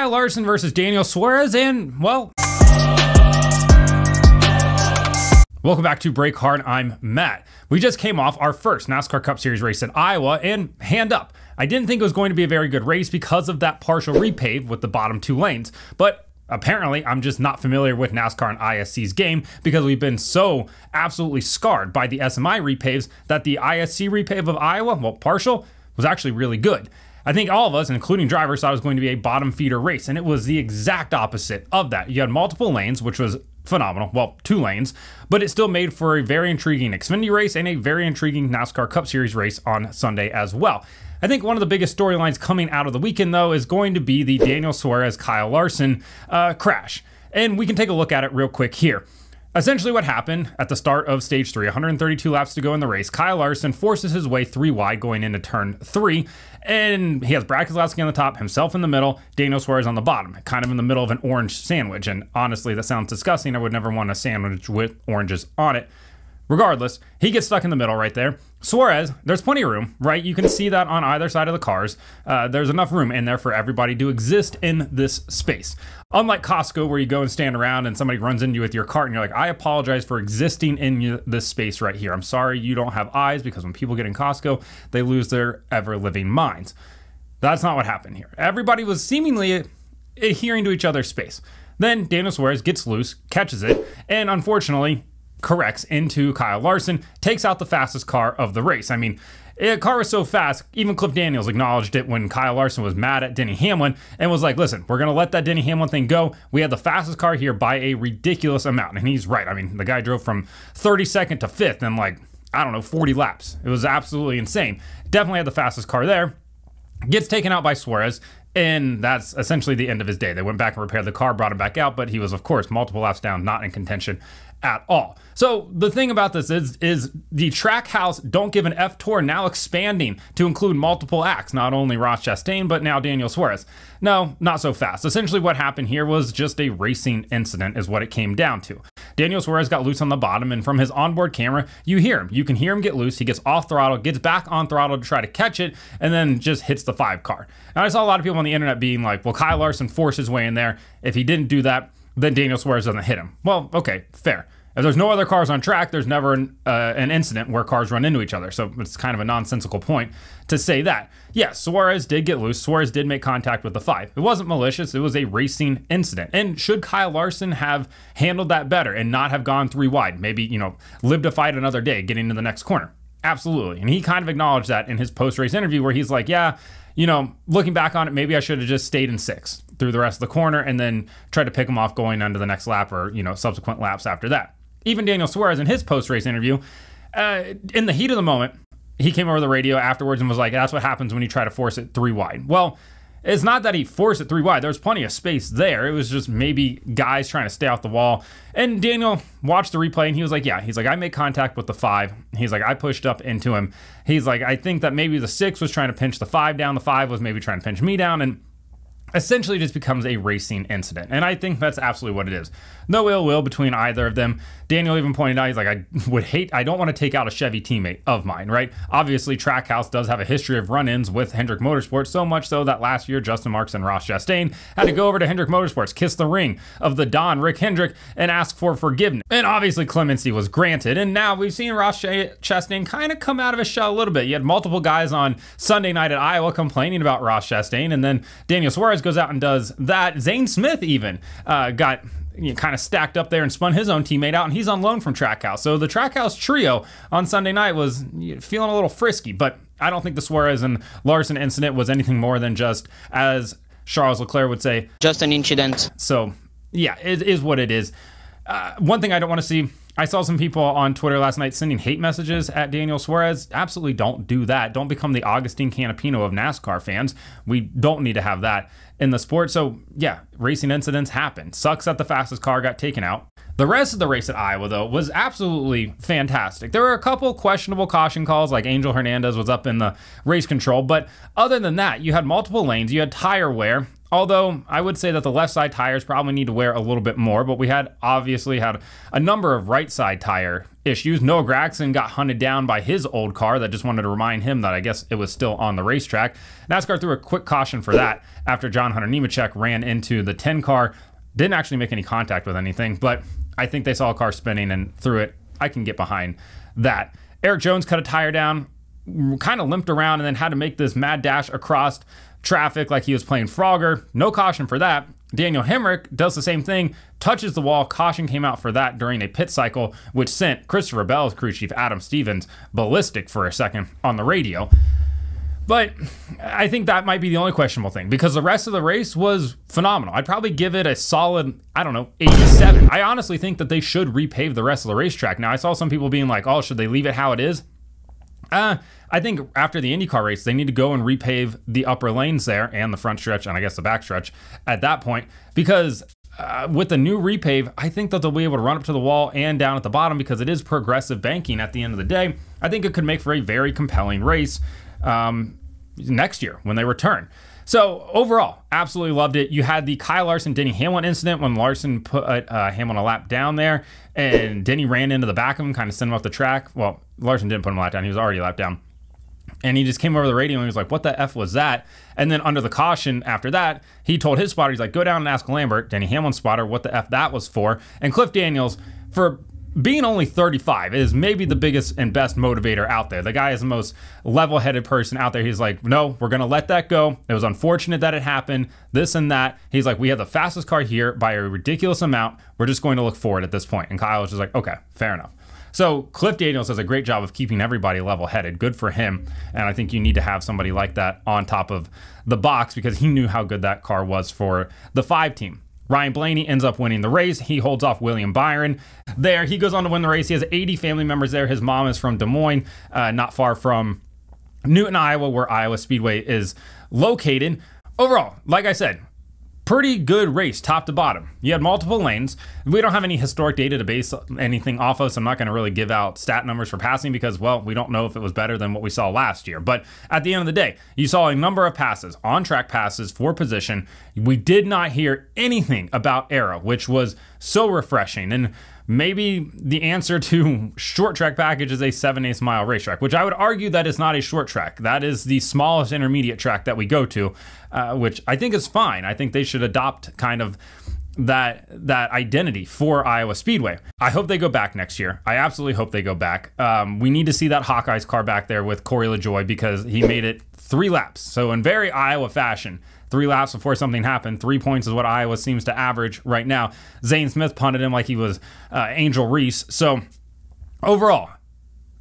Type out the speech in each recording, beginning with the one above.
Kyle Larson versus Daniel Suarez, and, well... Welcome back to BrakeHard, I'm Matt. We just came off our first NASCAR Cup Series race at Iowa, and hand up, I didn't think it was going to be a very good race because of that partial repave with the bottom two lanes, but apparently I'm just not familiar with NASCAR and ISC's game because we've been so absolutely scarred by the SMI repaves that the ISC repave of Iowa, well, partial, was actually really good. I think all of us, including drivers, thought it was going to be a bottom feeder race, and it was the exact opposite of that. You had multiple lanes, which was phenomenal, well, two lanes, but it still made for a very intriguing Xfinity race and a very intriguing NASCAR Cup Series race on Sunday as well. I think one of the biggest storylines coming out of the weekend, though, is going to be the Daniel Suarez-Kyle Larson crash, and we can take a look at it real quick here. Essentially what happened at the start of stage 3, 132 laps to go in the race, Kyle Larson forces his way 3 wide going into turn 3, and he has Brad Keselowski on the top, himself in the middle, Daniel Suarez on the bottom, kind of in the middle of an orange sandwich, and honestly that sounds disgusting, I would never want a sandwich with oranges on it. Regardless, he gets stuck in the middle right there. Suarez, there's plenty of room, right? You can see that on either side of the cars. There's enough room in there for everybody to exist in this space. Unlike Costco, where you go and stand around and somebody runs into you with your cart and you're like, I apologize for existing in this space right here. I'm sorry you don't have eyes, because when people get in Costco, they lose their ever-living minds. That's not what happened here. Everybody was seemingly adhering to each other's space. Then Daniel Suarez gets loose, catches it, and unfortunately, corrects into Kyle Larson, takes out the fastest car of the race. I mean, the car was so fast, even Cliff Daniels acknowledged it when Kyle Larson was mad at Denny Hamlin and was like, listen, we're going to let that Denny Hamlin thing go. We had the fastest car here by a ridiculous amount. And he's right. I mean, the guy drove from 32nd to 5th in like, I don't know, 40 laps. It was absolutely insane. Definitely had the fastest car there. Gets taken out by Suarez. And that's essentially the end of his day. They went back and repaired the car, brought him back out, but he was, of course, multiple laps down, not in contention at all. So the thing about this is the Trackhouse Don't Give an F Tour now expanding to include multiple acts, not only Ross Chastain, but now Daniel Suarez. No, not so fast. Essentially what happened here was just a racing incident is what it came down to. Daniel Suarez got loose on the bottom, and from his onboard camera, you hear him. You can hear him get loose. He gets off throttle, gets back on throttle to try to catch it, and then just hits the 5 car. And I saw a lot of people on the internet being like, well, Kyle Larson forced his way in there. If he didn't do that, then Daniel Suarez doesn't hit him. Well, okay, fair. If there's no other cars on track, there's never an incident where cars run into each other. So it's kind of a nonsensical point to say that. Yes, Suarez did get loose. Suarez did make contact with the 5. It wasn't malicious. It was a racing incident. And should Kyle Larson have handled that better and not have gone 3 wide? Maybe, you know, live to fight another day, getting to the next corner. Absolutely. And he kind of acknowledged that in his post-race interview where he's like, yeah, you know, looking back on it, maybe I should have just stayed in 6th through the rest of the corner and then tried to pick him off going onto the next lap or, you know, subsequent laps after that. Even Daniel Suarez in his post-race interview, in the heat of the moment, he came over the radio afterwards and was like, that's what happens when you try to force it 3 wide. Well, it's not that he forced it 3 wide. There was plenty of space there. It was just maybe guys trying to stay off the wall. And Daniel watched the replay and he was like, yeah, he's like, I made contact with the 5. He's like, I pushed up into him. He's like, I think that maybe the 6 was trying to pinch the 5 down. The 5 was maybe trying to pinch me down. And essentially just becomes a racing incident. And I think that's absolutely what it is. No ill will between either of them. Daniel even pointed out, he's like, I don't want to take out a Chevy teammate of mine, right? Obviously, Trackhouse does have a history of run-ins with Hendrick Motorsports, so much so that last year, Justin Marks and Ross Chastain had to go over to Hendrick Motorsports, kiss the ring of the Don, Rick Hendrick, and ask for forgiveness. And obviously, clemency was granted. And now we've seen Ross Chastain kind of come out of his shell a little bit. You had multiple guys on Sunday night at Iowa complaining about Ross Chastain, and then Daniel Suarez goes out and does that. Zane Smith even got kind of stacked up there and spun his own teammate out, and he's on loan from Trackhouse. So the Trackhouse trio on Sunday night was feeling a little frisky, but I don't think the Suarez and Larson incident was anything more than just, as Charles Leclerc would say, just an incident. So yeah, it is what it is. One thing I don't want to see, I saw some people on Twitter last night sending hate messages at Daniel Suarez. Absolutely don't do that. Don't become the Augustine Canapino of NASCAR fans. We don't need to have that in the sport. So yeah, racing incidents happen. Sucks that the fastest car got taken out. The rest of the race at Iowa, though, was absolutely fantastic. There were a couple questionable caution calls, like Angel Hernandez was up in the race control. But other than that, you had multiple lanes, you had tire wear. Although I would say that the left side tires probably need to wear a little bit more, but we had obviously had a number of right side tire issues. Noah Gragson got hunted down by his old car that just wanted to remind him that I guess it was still on the racetrack. NASCAR threw a quick caution for that after John Hunter Nemechek ran into the 10 car. Didn't actually make any contact with anything, but I think they saw a car spinning and threw it. I can get behind that. Eric Jones cut a tire down, kind of limped around, and then had to make this mad dash across traffic like he was playing Frogger. No caution for that. Daniel Hemric does the same thing, touches the wall. Caution came out for that during a pit cycle, which sent Christopher Bell's crew chief Adam Stevens ballistic for a second on the radio. But I think that might be the only questionable thing, because the rest of the race was phenomenal. I'd probably give it a solid, I don't know, 87. I honestly think that they should repave the rest of the racetrack. Now, I saw some people being like, oh, should they leave it how it is? I think after the IndyCar race, they need to go and repave the upper lanes there and the front stretch and I guess the back stretch at that point, because with the new repave, I think that they'll be able to run up to the wall and down at the bottom, because it is progressive banking at the end of the day. I think it could make for a very compelling race next year when they return. So overall, absolutely loved it. You had the Kyle Larson, Denny Hamlin incident when Larson put Hamlin a lap down there and Denny ran into the back of him, kind of sent him off the track. Well, Larson didn't put him a lap down. He was already a lap down. And he just came over the radio and he was like, what the F was that? And then under the caution after that, he told his spotter, he's like, go down and ask Lambert, Denny Hamlin's spotter, what the F that was for. And Cliff Daniels, for being only 35, is maybe the biggest and best motivator out there. The guy is the most level-headed person out there. He's like, no, we're going to let that go. It was unfortunate that it happened, this and that. He's like, we have the fastest car here by a ridiculous amount. We're just going to look forward at this point. And Kyle was just like, okay, fair enough. So Cliff Daniels does a great job of keeping everybody level-headed. Good for him. And I think you need to have somebody like that on top of the box, because he knew how good that car was for the 5 team. Ryan Blaney ends up winning the race. He holds off William Byron there. He goes on to win the race. He has 80 family members there. His mom is from Des Moines, not far from Newton, Iowa, where Iowa Speedway is located. Overall, like I said, pretty good race, top to bottom. You had multiple lanes. We don't have any historic data to base anything off of, so I'm not going to really give out stat numbers for passing because, well, we don't know if it was better than what we saw last year. But at the end of the day, you saw a number of passes, on-track passes for position. We did not hear anything about aero, which was so refreshing. And maybe the answer to short track package is a 7/8 mile racetrack, which I would argue that is not a short track. That is the smallest intermediate track that we go to, which I think is fine. I think they should adopt kind of that identity for Iowa Speedway. I hope they go back next year. I absolutely hope they go back. We need to see that Hawkeyes car back there with Corey LaJoy, because he made it 3 laps. So in very Iowa fashion, 3 laps before something happened. 3 points is what Iowa seems to average right now. Zane Smith punted him like he was Angel Reese. So overall,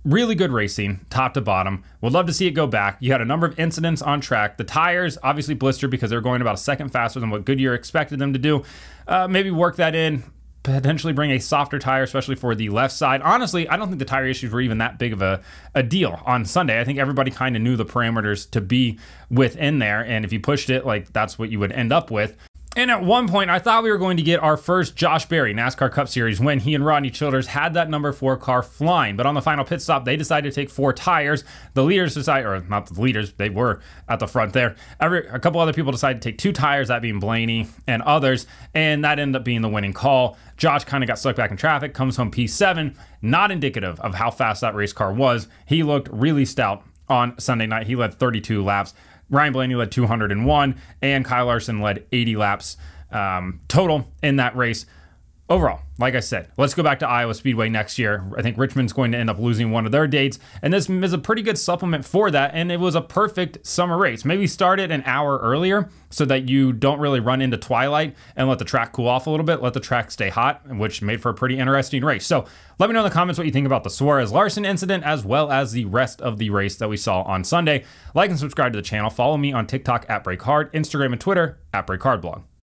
really good racing, top to bottom. Would love to see it go back. You had a number of incidents on track. The tires obviously blistered because they're going about a second faster than what Goodyear expected them to do. Maybe work that in. Potentially bring a softer tire, especially for the left side. Honestly, I don't think the tire issues were even that big of a deal on Sunday. I think everybody kind of knew the parameters to be within there, and if you pushed it, like, that's what you would end up with. And at one point, I thought we were going to get our first Josh Berry NASCAR Cup Series when he and Rodney Childers had that number 4 car flying. But on the final pit stop, they decided to take 4 tires. The leaders decided, or not the leaders, they were at the front there. A couple other people decided to take 2 tires, that being Blaney and others. And that ended up being the winning call. Josh kind of got stuck back in traffic, comes home P7. Not indicative of how fast that race car was. He looked really stout on Sunday night. He led 32 laps. Ryan Blaney led 201, and Kyle Larson led 80 laps total in that race. Overall, like I said, let's go back to Iowa Speedway next year. I think Richmond's going to end up losing one of their dates, and this is a pretty good supplement for that, and it was a perfect summer race. Maybe start it an hour earlier so that you don't really run into twilight and let the track cool off a little bit, let the track stay hot, which made for a pretty interesting race. So let me know in the comments what you think about the Suarez-Larson incident as well as the rest of the race that we saw on Sunday. Like and subscribe to the channel. Follow me on TikTok at BrakeHard, Instagram and Twitter at BrakeHardBlog.